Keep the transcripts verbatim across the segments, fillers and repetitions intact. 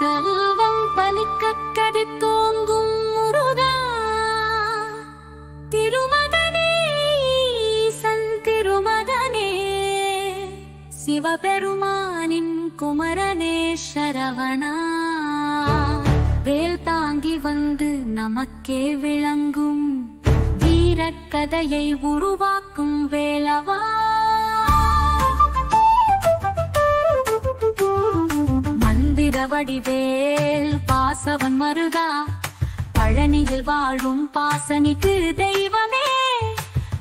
செல்வம் பலிக்க கதி தோங்கும் முருகா திருமகனே சந்திருமகனே சிவபெருமானின் குமரனே சரவணா வேல் தாங்கி வந்து நமக்கே விளங்கும் வீரக்கதையை உருவாக்கும் வேலவா வடிவேல் பாசவன் மருகா பழனியில் வாழும் பாசனிக்கு தெய்வமே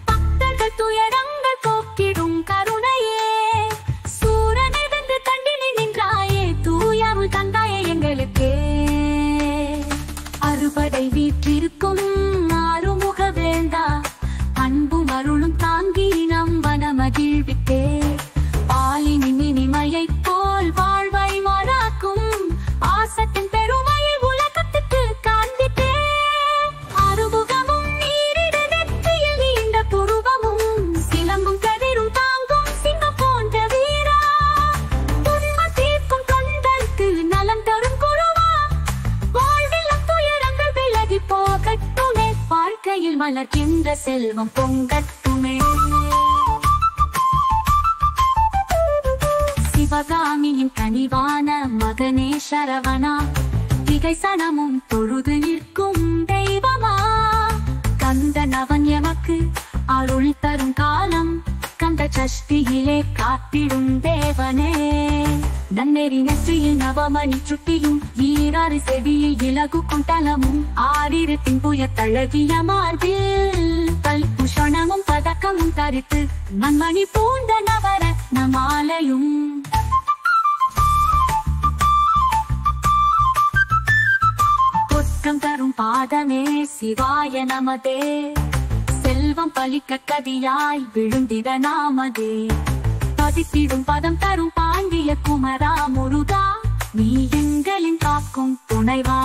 பக்தர்கள் துயரங்கள் போக்கிடும் கருணையே சூரனெதிர்ந்து கண்டினி நின்றாயே தூயாருள் தந்தாயே எங்களுக்கே அறுபடை வீற்றிருக்கும் ஆறுமுக வேந்தா அன்பும் அருளும் தாங்கி நம் வனமகிழ்வித்தே பாலினி இனிமையை போல் வாழ்வை மாறாக்கும் ஆசத்தின் பெருமையை உலகத்துக்கு காண்பித்தே அறுமுகமும் நீரிடும் நெற்றியில் நீண்ட புருவமும் சிலம்பும் கதிரும் தாங்கும் சிங்கம் போன்ற வீரா துன்பம் தீர்க்கும் தொண்டர்க்கு நலம் தரும் குருவா வாழ்வில் துயரங்கள் விலகி போகட்டுமே வாழ்க்கையில் மலர்கின்ற செல்வம் பொங்கட்டுமே சிவகாமியின் கனிவான மகனே சரவணா திகை சனமும் தொழுது நிற்கும் தெய்வமா கந்தன் அவன் எமக்கு அருள் தரும் காலம் கந்த சஷ்டியிலே காத்திடும் தேவனே நன்னெறி நெற்றியில் நவமணி சுட்டியும் வீராறு செவியில் இலகுக்கும் தலமும் ஆறிரு தின்புய தழகிய மார்பில் கல் குஷணமும் பதக்கமும் தரித்து மண்மணி பூண்ட நவர நமாலையும் தரும் பாதமே சிவாய நமதே செல்வம் பலிக்க கதியாய் விழுந்திட நாமதே பதித்திடும் பதம் தரும் பாண்டிய குமரா முருகா நீ எங்களின் காக்கும் துணைவா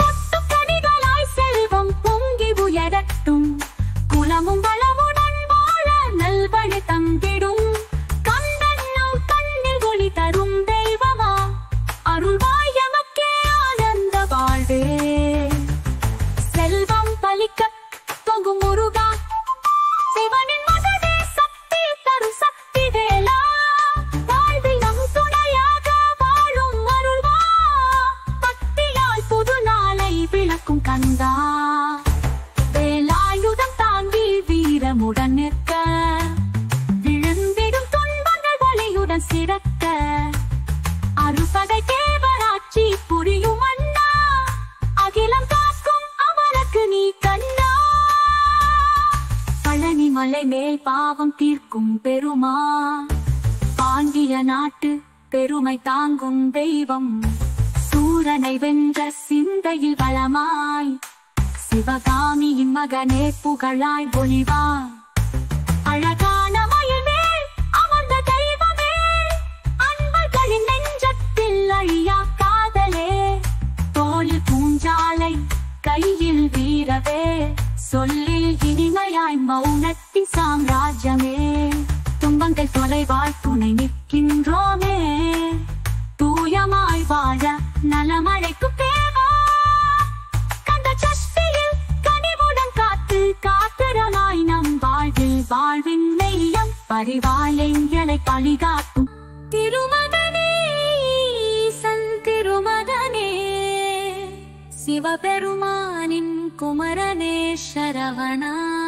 கொட்டு கனிகளாய் செல்வம் பொங்கி உயரட்டும் குலமும் வளமுடன் வாழ நல்வழி தந்திடும் கந்தன் நம் கண்ணில் ஒளி தரும் தெய்வமா அருள்வா செல்வம் பலிக்க தொங்கும் முருகா சிவனின் மகனே சக்தி தரும் சக்தி வேலா வாழ்வில் நம் துணையாக வாழும் அருள்வா பக்தியால் புது நாளை விளக்கும் கந்தா வேலாயுதம் தாங்கி வீரமுடன் நிற்க விழுந்திடும் துன்பங்கள் வலியுடன் சிறக்க அறுபடை தேவராட்சி புரியும் அகிலம் காக்கும் அவனுக்கு நீ கண்ணா பழனி மலை மேல் பாவம் தீர்க்கும் பெருமா பாண்டிய நாட்டு பெருமை தாங்கும் தெய்வம் சூரனை வென்ற சிந்தையில் பலமாய் சிவகாமியின் மகனே புகழாய் ஒளிவா அழகான மயில் மேல் அமர்ந்த தெய்வமே அன்பர்களின் நெஞ்சத்தில் அழியா காதலே தோளில் பூஞ்சாலை கையில் வீரவே சொல்லில் இனிமையாய் மௌனத்தின் சாம்ராஜ்யமே துன்பங்கள் தொலைவாய் துணை நிற்கின்றோமே தூயமாய் வாழ நலமழைக்கு தேவா கந்த சஷ்டியில் கனிவுடன் காத்து காத்திரனாய் நம் வாழ்வில் வாழ்வின் மெய்யம் பரிவாள் எங்களை பழிகாட்டும் திருமகனே சந்திருமகனே சிவபெருமானின் குமரனே சரவணா.